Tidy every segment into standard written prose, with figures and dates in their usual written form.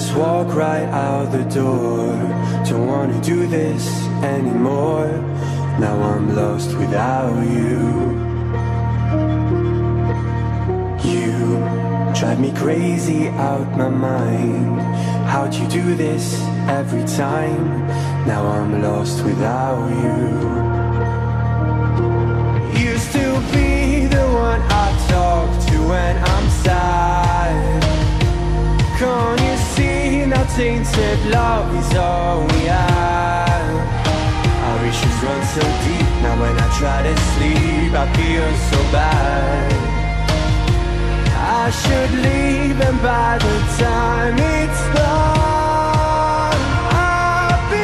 just walk right out the door. Don't wanna do this anymore. Now I'm lost without you. You drive me crazy out my mind. How'd you do this every time? Now I'm lost without you. Used to be the one I talk to when I'm sad. Can't you see now tainted love is all we have? Our issues run so deep, now when I try to sleep I feel so bad. I should leave, and by the time it's done I'll be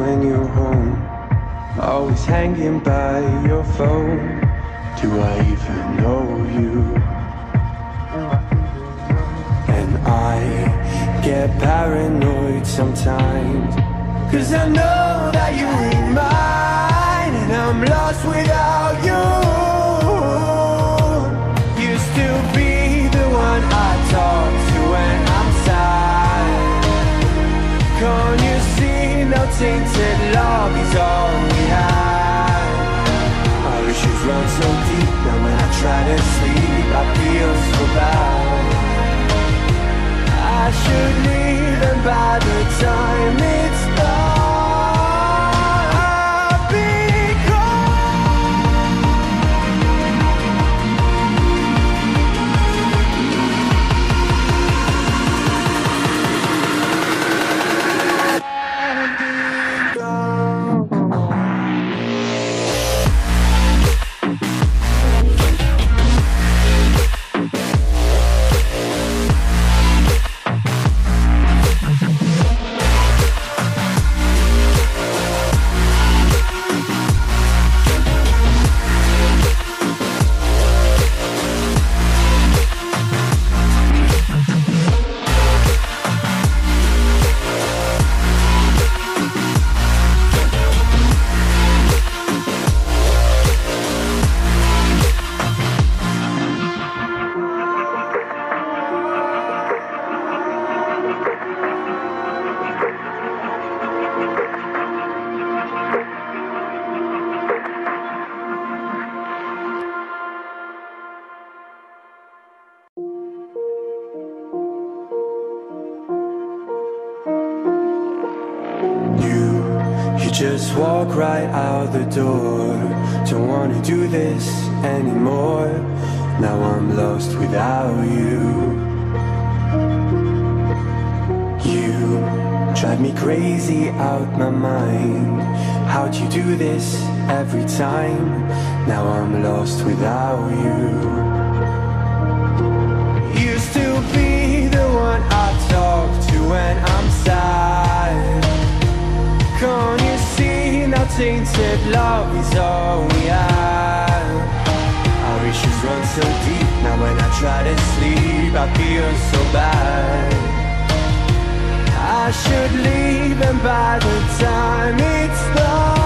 when you're home, always hanging by your phone. Do I even know you? And I get paranoid sometimes, cause I know that you ain't mine, and I'm lost without you. Used to be the one I talk to when I'm sad. Can't you see now tainted love is all we have? Our issues run so deep, now when I try to sleep I feel so bad. I should leave, and by the time it's done I'll be just walk right out the door. Don't wanna do this anymore. Now I'm lost without you. You drive me crazy out my mind. How'd you do this every time? Now I'm lost without you. Used to be the one I talk to when I'm sad. Can't you see now tainted love is all we have? Our issues run so deep, now when I try to sleep I feel so bad. I should leave, and by the time it's done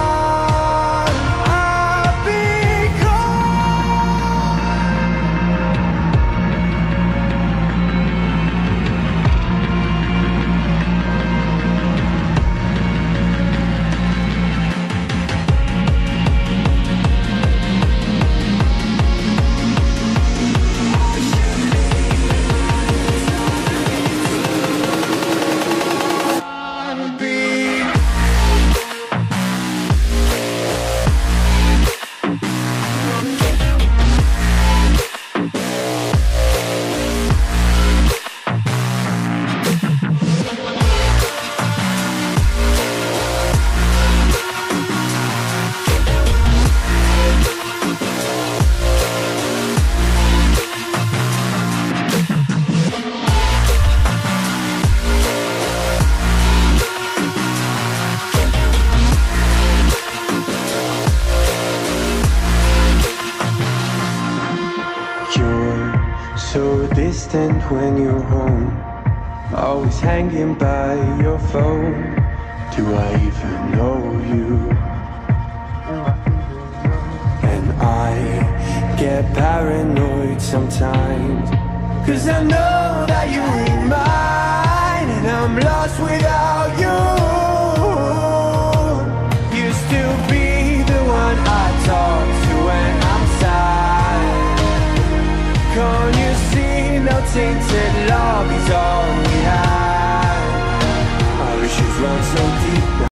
distant when you're home, always hanging by your phone. Do I even know you? And I get paranoid sometimes, 'cause I know that you ain't mine, and I'm lost without you. You still be the one I talk to when I'm sad. Can't you see no tainted love is all we have? Our issues run so deep.